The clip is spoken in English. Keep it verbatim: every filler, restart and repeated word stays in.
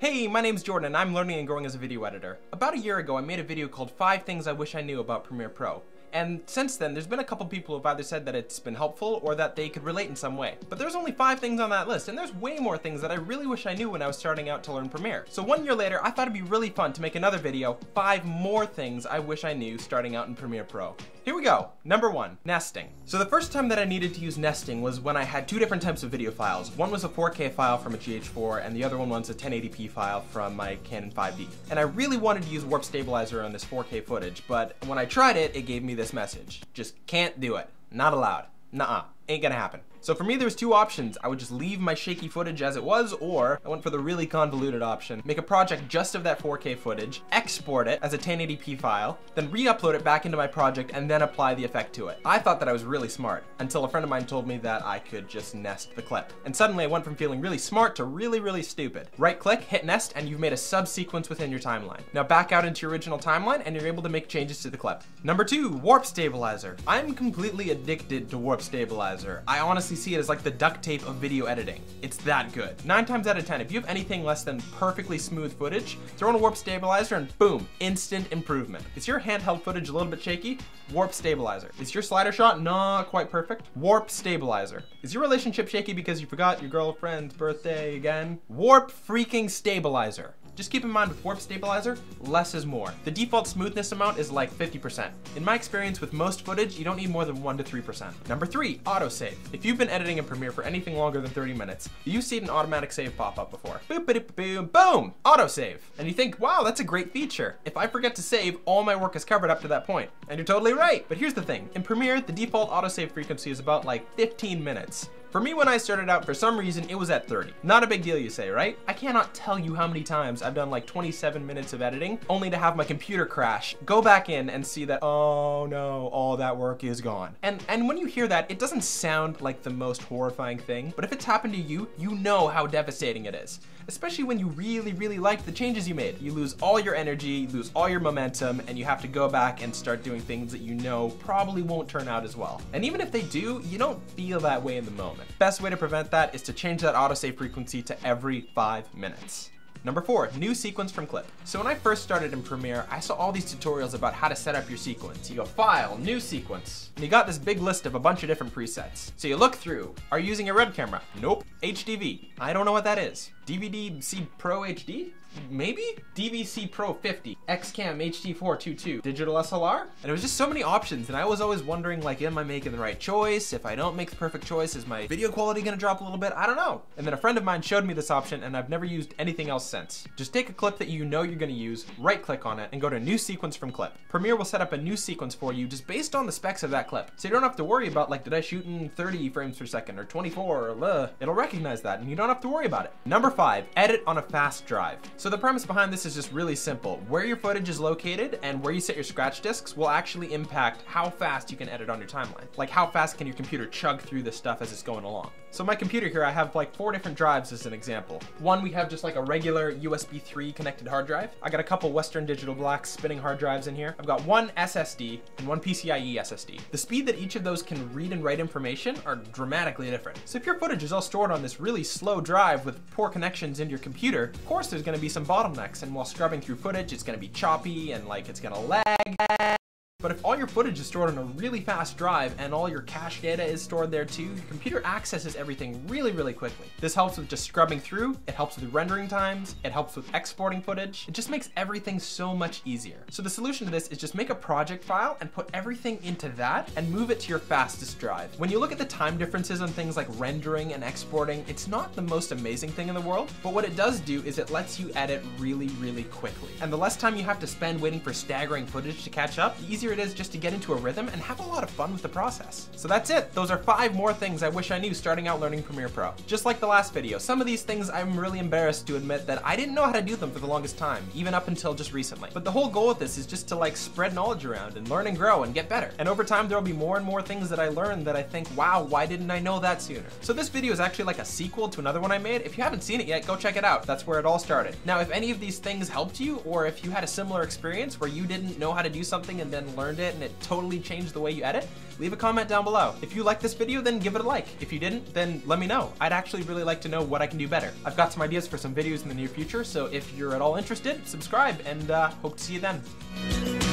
Hey, my name's Jordan and I'm learning and growing as a video editor. About a year ago I made a video called five things I wish I knew about Premiere Pro. And since then there's been a couple people who've either said that it's been helpful or that they could relate in some way. But there's only five things on that list and there's way more things that I really wish I knew when I was starting out to learn Premiere. So one year later I thought it'd be really fun to make another video, five more things I wish I knew starting out in Premiere Pro. Here we go. Number one, nesting. So the first time that I needed to use nesting was when I had two different types of video files. One was a four K file from a G H four and the other one was a ten eighty p file from my Canon five D. And I really wanted to use Warp Stabilizer on this four K footage, but when I tried it, it gave me this message. Just can't do it. Not allowed. Nuh-uh. Ain't gonna happen. So for me, there's two options. I would just leave my shaky footage as it was, or I went for the really convoluted option, make a project just of that four K footage, export it as a ten eighty p file, then re-upload it back into my project and then apply the effect to it. I thought that I was really smart until a friend of mine told me that I could just nest the clip. And suddenly I went from feeling really smart to really, really stupid. Right click, hit nest, and you've made a subsequence within your timeline. Now back out into your original timeline and you're able to make changes to the clip. Number two, warp stabilizer. I'm completely addicted to warp stabilizer. I honestly see it as like the duct tape of video editing. It's that good. Nine times out of ten, if you have anything less than perfectly smooth footage, throw in a warp stabilizer and boom, instant improvement. Is your handheld footage a little bit shaky? Warp stabilizer. Is your slider shot not quite perfect? Warp stabilizer. Is your relationship shaky because you forgot your girlfriend's birthday again? Warp freaking stabilizer. Just keep in mind with warp stabilizer, less is more. The default smoothness amount is like fifty percent. In my experience with most footage, you don't need more than one to three percent. Number three, autosave. If you've been editing in Premiere for anything longer than thirty minutes, you've seen an automatic save pop up before. Boop, ba boom, boom, autosave. And you think, wow, that's a great feature. If I forget to save, all my work is covered up to that point. And you're totally right. But here's the thing, in Premiere, the default autosave frequency is about like fifteen minutes. For me, when I started out, for some reason, it was at thirty. Not a big deal, you say, right? I cannot tell you how many times I've done like twenty-seven minutes of editing, only to have my computer crash, go back in and see that, oh no, all that work is gone. And and when you hear that, it doesn't sound like the most horrifying thing, but if it's happened to you, you know how devastating it is. Especially when you really, really liked the changes you made. You lose all your energy, you lose all your momentum, and you have to go back and start doing things that you know probably won't turn out as well. And even if they do, you don't feel that way in the moment. Best way to prevent that is to change that autosave frequency to every five minutes. Number four, new sequence from clip. So when I first started in Premiere, I saw all these tutorials about how to set up your sequence. You go file, new sequence, and you got this big list of a bunch of different presets. So you look through, are you using a RED camera? Nope. H D V, I don't know what that is. D V C Pro H D? Maybe? D V C Pro fifty, XCam H D four twenty-two, Digital S L R? And it was just so many options and I was always wondering, like, am I making the right choice? If I don't make the perfect choice, is my video quality gonna drop a little bit? I don't know. And then a friend of mine showed me this option and I've never used anything else since. Just take a clip that you know you're gonna use, right click on it, and go to new sequence from clip. Premiere will set up a new sequence for you just based on the specs of that clip. So you don't have to worry about, like, did I shoot in thirty frames per second or twenty-four or blah. It'll recognize that and you don't have to worry about it. Number five, edit on a fast drive. So the premise behind this is just really simple. Where your footage is located and where you set your scratch discs will actually impact how fast you can edit on your timeline. Like how fast can your computer chug through this stuff as it's going along. So my computer here, I have like four different drives as an example. One, we have just like a regular U S B three connected hard drive. I got a couple Western Digital Black spinning hard drives in here. I've got one S S D and one PCIe S S D. The speed that each of those can read and write information are dramatically different. So if your footage is all stored on this really slow drive with poor connections into your computer, of course there's gonna be some bottlenecks. And while scrubbing through footage, it's gonna be choppy and like it's gonna lag. But if all your footage is stored on a really fast drive and all your cache data is stored there too, your computer accesses everything really, really quickly. This helps with just scrubbing through, it helps with rendering times, it helps with exporting footage. It just makes everything so much easier. So the solution to this is just make a project file and put everything into that and move it to your fastest drive. When you look at the time differences on things like rendering and exporting, it's not the most amazing thing in the world, but what it does do is it lets you edit really, really quickly. And the less time you have to spend waiting for staggering footage to catch up, the easier it is just to get into a rhythm and have a lot of fun with the process. So that's it. Those are five more things I wish I knew starting out learning Premiere Pro. Just like the last video, some of these things I'm really embarrassed to admit that I didn't know how to do them for the longest time, even up until just recently. But the whole goal with this is just to like spread knowledge around and learn and grow and get better. And over time, there'll be more and more things that I learn that I think, wow, why didn't I know that sooner? So this video is actually like a sequel to another one I made. If you haven't seen it yet, go check it out. That's where it all started. Now, if any of these things helped you, or if you had a similar experience where you didn't know how to do something and then learned learned it and it totally changed the way you edit, leave a comment down below. If you liked this video, then give it a like. If you didn't, then let me know. I'd actually really like to know what I can do better. I've got some ideas for some videos in the near future, so if you're at all interested, subscribe, and uh, hope to see you then.